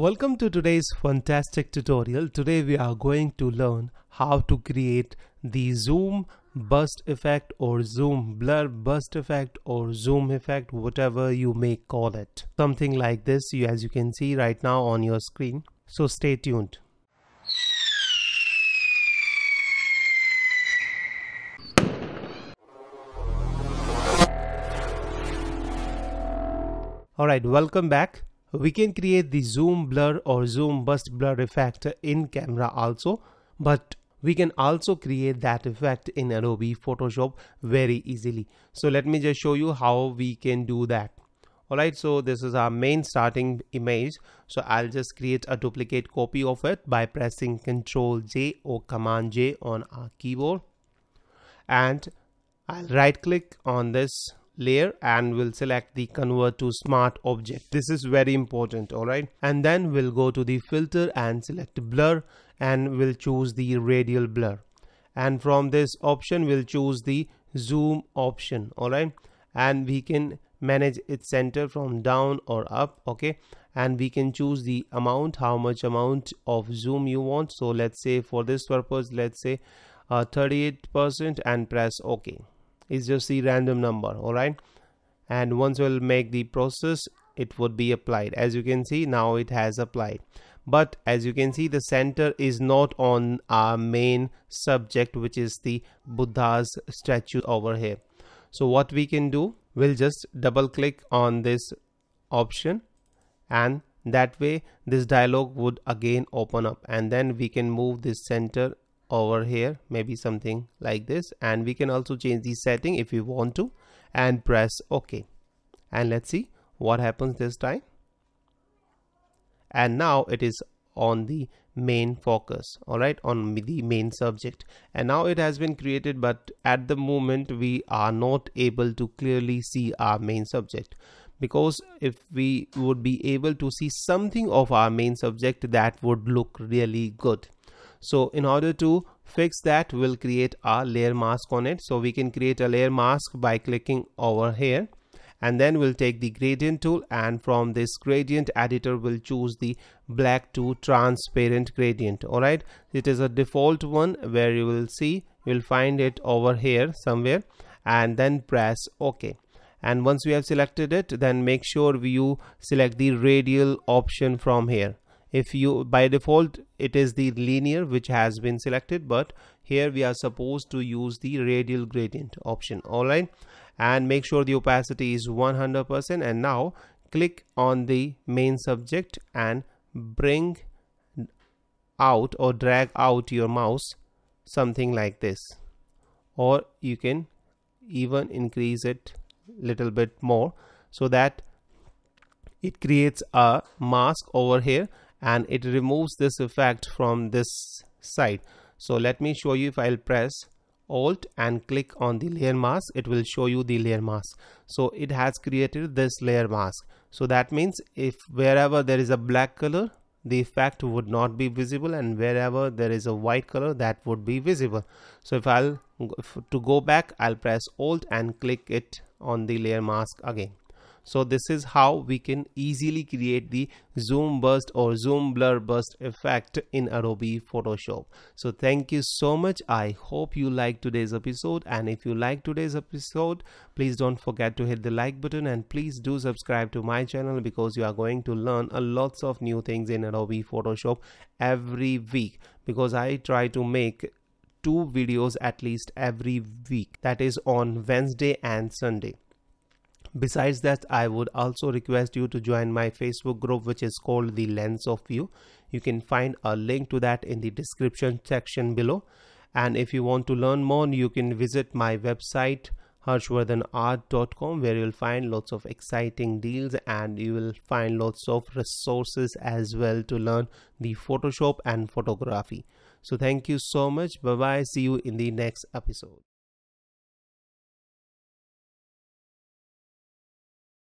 Welcome to today's fantastic tutorial. Today we are going to learn how to create the zoom burst effect or zoom blur burst effect or zoom effect, whatever you may call it. Something like this, as you can see right now on your screen. So stay tuned. Alright, welcome back. We can create the zoom blur or zoom burst blur effect in camera also, but we can also create that effect in Adobe Photoshop very easily. So let me just show you how we can do that. Alright, so this is our main starting image. So I'll just create a duplicate copy of it by pressing Ctrl J or Command J on our keyboard. And I'll right click on this layer and we'll select the convert to smart object. This is very important. All right, and then we'll go to the filter and select blur and we'll choose the radial blur, and from this option we'll choose the zoom option. All right, and we can manage its center from down or up. Okay, and we can choose the amount, how much amount of zoom you want. So let's say for this purpose, let's say 38% and press OK. It's just the random number. All right, and once we'll make the process, it would be applied. As you can see, now it has applied, but as you can see, the center is not on our main subject, which is the Buddha's statue over here. So what we can do, we'll just double click on this option, and that way this dialog would again open up, and then we can move this center over here, maybe something like this, and we can also change the setting if you want to, and press OK. And let's see what happens this time. And now it is on the main focus, all right, on the main subject. And now it has been created, but at the moment we are not able to clearly see our main subject, because if we would be able to see something of our main subject, that would look really good. So in order to fix that, we'll create a layer mask on it. So we can create a layer mask by clicking over here, and then we'll take the gradient tool, and from this gradient editor we'll choose the black to transparent gradient. All right, it is a default one where you will see, you'll find it over here somewhere, and then press OK. And once we have selected it, then make sure you select the radial option from here. If you, by default it is the linear which has been selected, but here we are supposed to use the radial gradient option. All right, and make sure the opacity is 100%, and now click on the main subject and bring out or drag out your mouse something like this, or you can even increase it little bit more so that it creates a mask over here and it removes this effect from this side. So let me show you. If I'll press Alt and click on the layer mask, it will show you the layer mask. So it has created this layer mask. So that means if wherever there is a black color, the effect would not be visible, and wherever there is a white color, that would be visible. So to go back, I'll press Alt and click it on the layer mask again. So this is how we can easily create the zoom burst or zoom blur burst effect in Adobe Photoshop. So thank you so much. I hope you liked today's episode, and if you liked today's episode, please don't forget to hit the like button, and please do subscribe to my channel, because you are going to learn a lots of new things in Adobe Photoshop every week, because I try to make 2 videos at least every week, that is on Wednesday and Sunday. Besides that, I would also request you to join my Facebook group, which is called the Lens of View. You can find a link to that in the description section below. And if you want to learn more, you can visit my website harshvardhanart.com, where you'll find lots of exciting deals, and you will find lots of resources as well to learn the Photoshop and photography. So thank you so much. Bye bye. See you in the next episode.